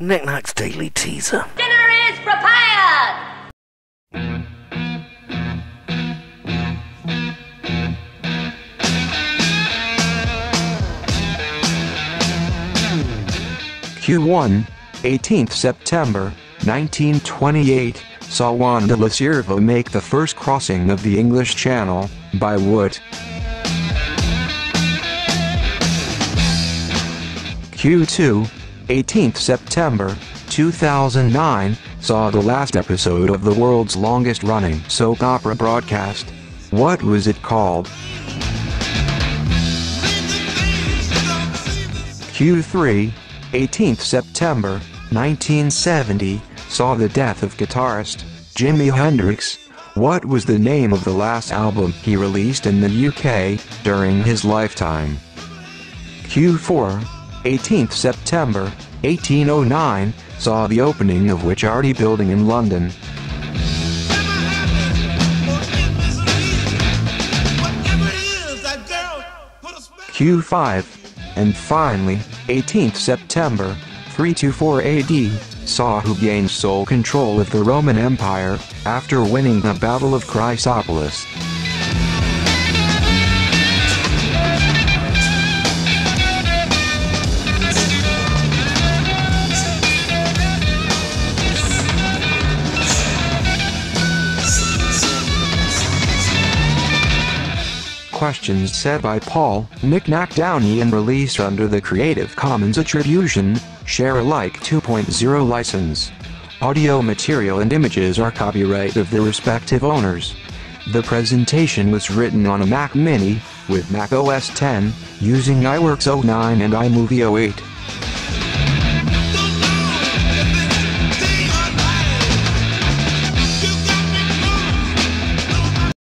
Nick Knight's Daily Teaser. Dinner is prepared! Q1, 18th September, 1928, saw Juan de la Cierva make the first crossing of the English Channel, by wood. Q2, 18th September, 2009, saw the last episode of the world's longest-running soap opera broadcast. What was it called? Q3, 18th September, 1970, saw the death of guitarist Jimi Hendrix. What was the name of the last album he released in the UK during his lifetime? Q4, 18th September, 1809, saw the opening of which Arty building in London? Q5, and finally, 18th September, 324 AD, saw who gained sole control of the Roman Empire, after winning the Battle of Chrysopolis. Questions set by Paul, Nick Knack Downey and released under the Creative Commons Attribution, Share Alike 2.0 license. Audio material and images are copyright of their respective owners. The presentation was written on a Mac Mini, with Mac OS X, using iWorks 09 and iMovie 08.